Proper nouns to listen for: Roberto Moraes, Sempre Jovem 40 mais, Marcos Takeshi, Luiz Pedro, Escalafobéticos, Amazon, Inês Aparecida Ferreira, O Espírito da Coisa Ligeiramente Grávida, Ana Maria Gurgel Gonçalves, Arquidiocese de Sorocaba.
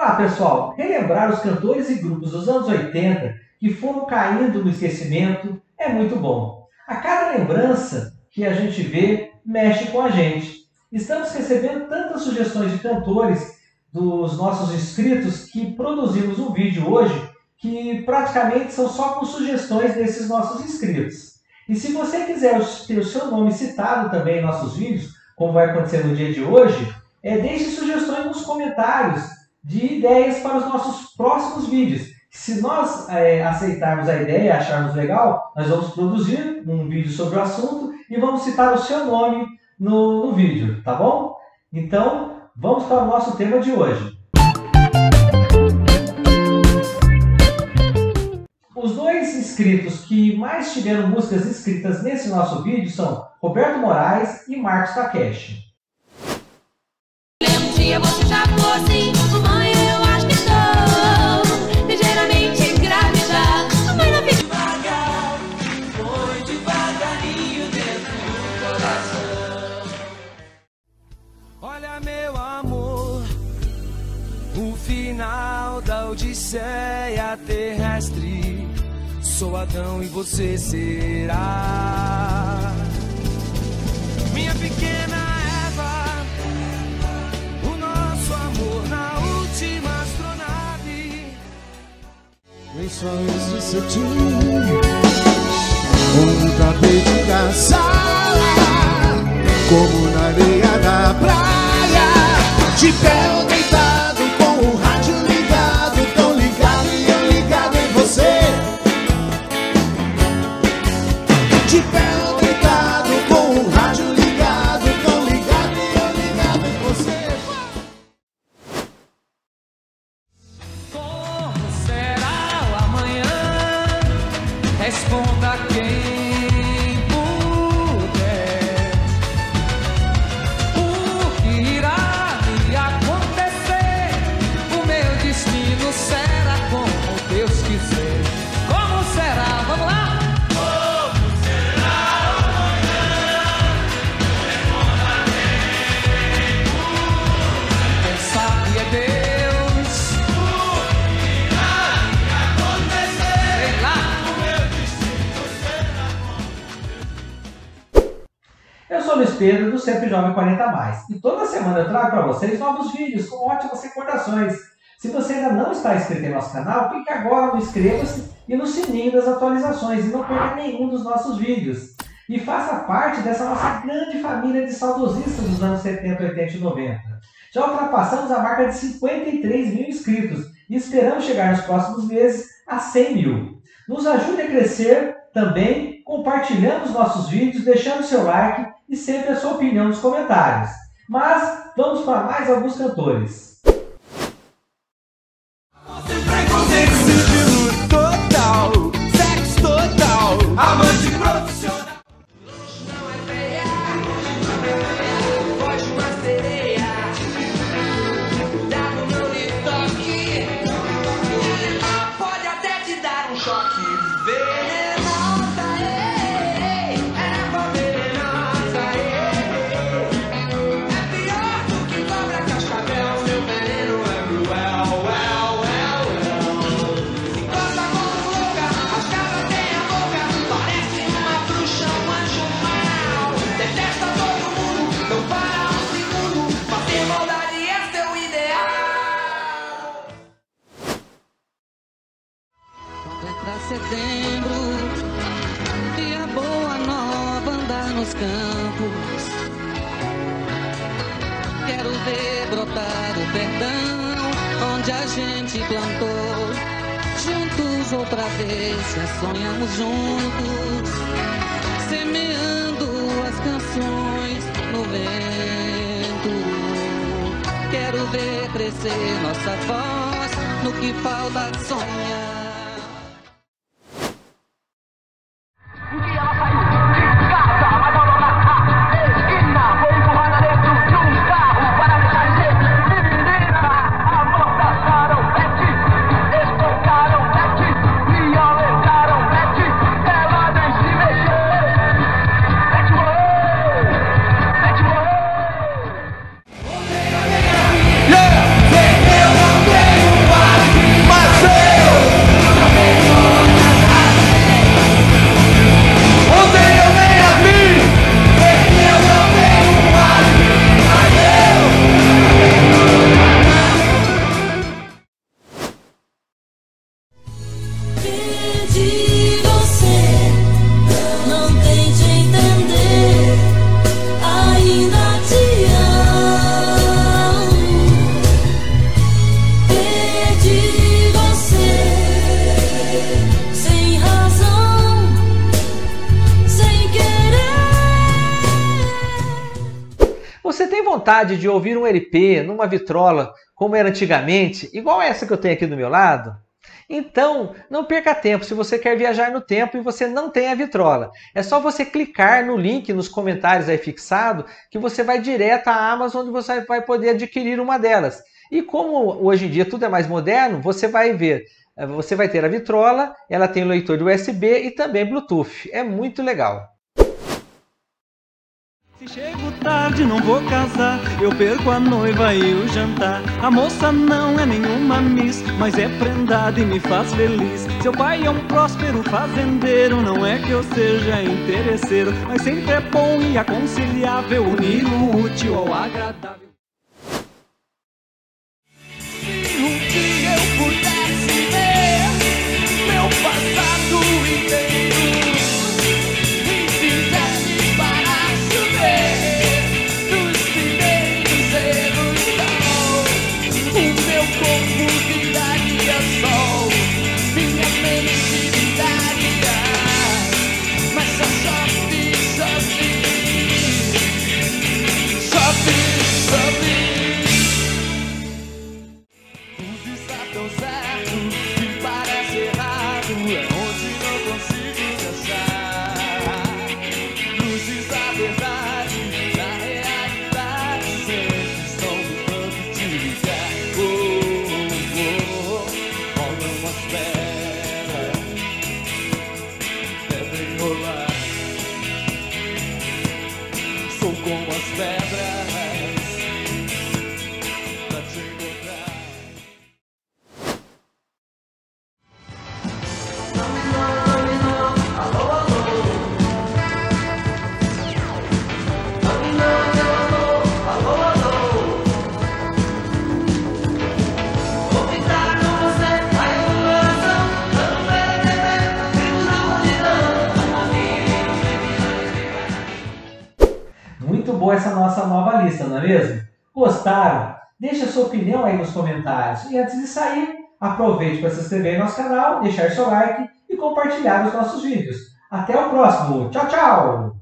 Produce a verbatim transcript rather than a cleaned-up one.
Olá, pessoal! Relembrar os cantores e grupos dos anos oitenta que foram caindo no esquecimento é muito bom. A cada lembrança que a gente vê, mexe com a gente. Estamos recebendo tantas sugestões de cantores dos nossos inscritos que produzimos um vídeo hoje que praticamente são só com sugestões desses nossos inscritos. E se você quiser ter o seu nome citado também em nossos vídeos, como vai acontecer no dia de hoje, é, deixe sugestões nos comentários de ideias para os nossos próximos vídeos. Se nós é, aceitarmos a ideia e acharmos legal, nós vamos produzir um vídeo sobre o assunto e vamos citar o seu nome no, no vídeo, tá bom? Então, vamos para o nosso tema de hoje. Os dois inscritos que mais tiveram músicas inscritas nesse nosso vídeo são Roberto Moraes e Marcos Takeshi. Um dia você já fosse, mãe, eu acho que estou ligeiramente grávida. Mas não fique devagar, foi devagarinho dentro do coração. Olha, meu amor, o final da odisseia terrestre. Sou Adão e você será minha pequena. Sonhos de cetim, como pra dançar, como na areia da praia, de pé deitado, com o rádio ligado, tão ligado e eu ligado em você. De pé deitado, com o rádio ligado, tão ligado e eu ligado em você. Responda quem puder, o que irá me acontecer? O meu destino será como Deus quiser. Como será? Vamos lá! Como será amanhã? Responda quem puder. Quem sabe é Deus. Eu sou Luiz Pedro, do Sempre Jovem quarenta mais, e toda semana eu trago para vocês novos vídeos com ótimas recordações. Se você ainda não está inscrito em nosso canal, clique agora no inscreva-se e no sininho das atualizações e não perca nenhum dos nossos vídeos. E faça parte dessa nossa grande família de saudosistas dos anos setenta, oitenta e noventa. Já ultrapassamos a marca de cinquenta e três mil inscritos e esperamos chegar nos próximos meses a cem mil. Nos ajude a crescer também compartilhando os nossos vídeos, deixando seu like e sempre a sua opinião nos comentários. Mas vamos para mais alguns cantores. Setembro e a boa nova andar nos campos. Quero ver brotar o perdão onde a gente plantou. Juntos outra vez já sonhamos juntos, semeando as canções no vento. Quero ver crescer nossa voz no que falta sonhar. Yeah! vontade de ouvir um L P numa vitrola, como era antigamente, igual essa que eu tenho aqui do meu lado? Então, não perca tempo. Se você quer viajar no tempo e você não tem a vitrola, é só você clicar no link nos comentários aí fixado, que você vai direto à Amazon, onde você vai poder adquirir uma delas. E como hoje em dia tudo é mais moderno, você vai ver, você vai ter a vitrola, ela tem o leitor de U S B e também Bluetooth. É muito legal. Se chego tarde não vou casar, eu perco a noiva e o jantar. A moça não é nenhuma miss, mas é prendada e me faz feliz. Seu pai é um próspero fazendeiro, não é que eu seja interesseiro, mas sempre é bom e aconselhável unir o útil ao agradável. Se um dia eu pudesse ver meu passado inteiro, essa nossa nova lista, não é mesmo? Gostaram? Deixe a sua opinião aí nos comentários. E antes de sair, aproveite para se inscrever em nosso canal, deixar seu like e compartilhar os nossos vídeos. Até o próximo! Tchau, tchau!